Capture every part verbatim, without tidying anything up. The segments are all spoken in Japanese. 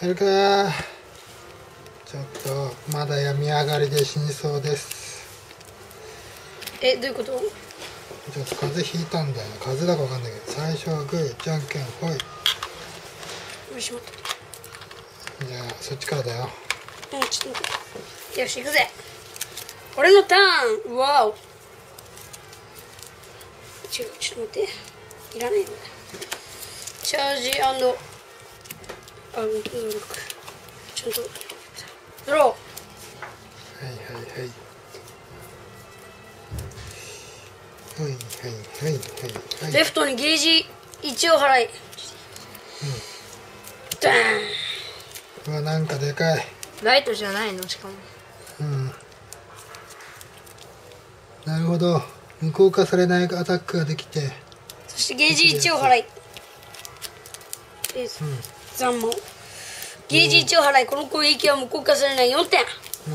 入るかな。ちょっとまだ病み上がりで死にそうです。え、どういうこと？ちょっと風邪ひいたんだよ。風邪だかわかんないけど、最初はグー、じゃんけんほい。よいしょ。じゃあそっちからだよ。うん、ちょっと待って。よし、行くぜ。俺のターン。うわお。ちょ、ちょっと待って。いらないんだ。チャージ&アウトロック。ちょっとドロー。はいはいはい。はいはいはいはいはい。レフトにゲージいちを払い。ダーン。うわ、なんかでかい。ライトじゃないの、しかも。うん。なるほど。無効化されないアタックができて。そしてゲージいちを払い。え、残毛。ゲージいちを払い。この攻撃は無効化されないよんてん。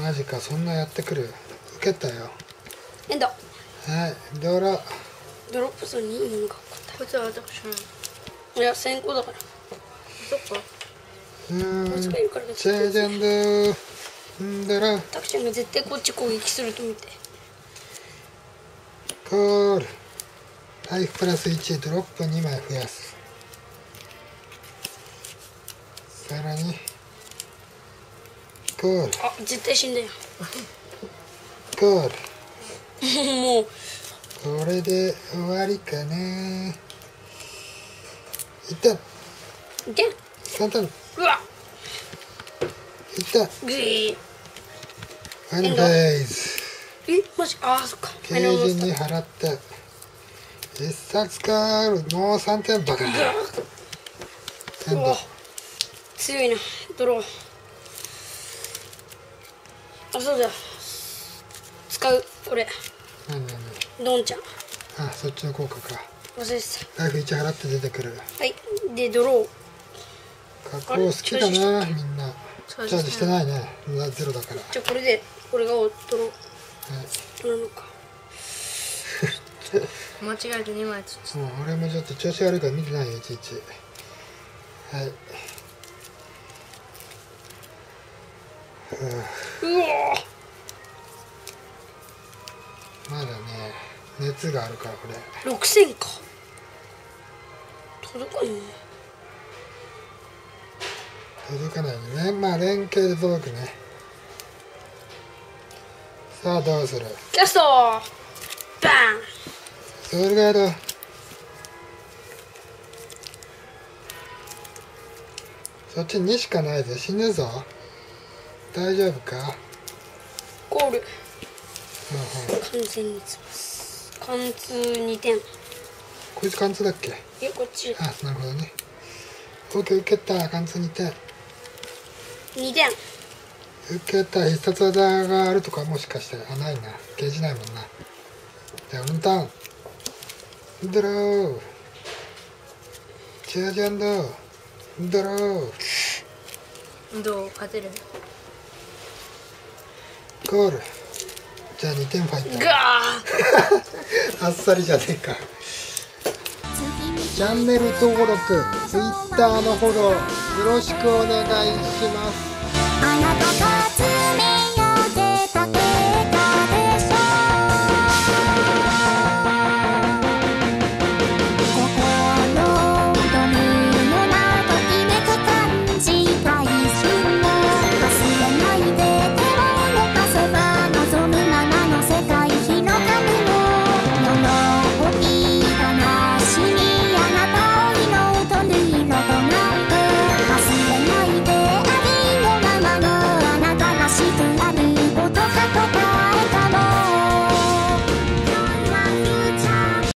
マジか、そんなやってくる。受けたよ。エンド。はい、ドロドロップスにいいのか。こいつは私のいや、先行だから。そっか。うーん、チェージャンでードロタクちゃんが絶対こっち攻撃すると見てコール。はい、プラスいち、ドロップにまい増やす。さらにコール。あ、絶対死んだよコールもうこれで終わりかね。いったいけさんターン。うわいったグイーンフェイズ。え、マジ。ああ、そっか。ケージに払って一冊カール。もうさんてんバカだ。うわ強いな。ドロー。あ、そうだ、使う俺。なんだよね。ドンちゃん。あ、そっちの効果か。忘れてた。ライフいち払って出てくる。はい。でドロー。格好好きだなみんな。チャージしてないね。ゼロだから。じゃこれで俺がドロー。どうなのか。間違えてにまいつつ。もう俺もちょっと調子悪いから見てないよいちいち。はい。うわ。まだね、熱があるからこれ。ろくせんか。届かないね。届かないね。まあ連携で届くね。さあどうする？キャスト。バーン。それがどう。そっちにしかないぜ。死ぬぞ。大丈夫か？ゴール。貫通につます。貫通にてん。こいつ貫通だっけ？え、こっち。あ、なるほどね。オッケー、受けた。貫通にてん。にてん。受けた。必殺技があるとかもしかして。あ、ないな。ゲージないもんな。じゃあ、俺のターン。ドロー。チェージアンド。ドロー。どう勝てる？ゴール。じゃあにてんファイターガーあっさりじゃねえか。チャンネル登録、ツイッターのフォローよろしくお願いします。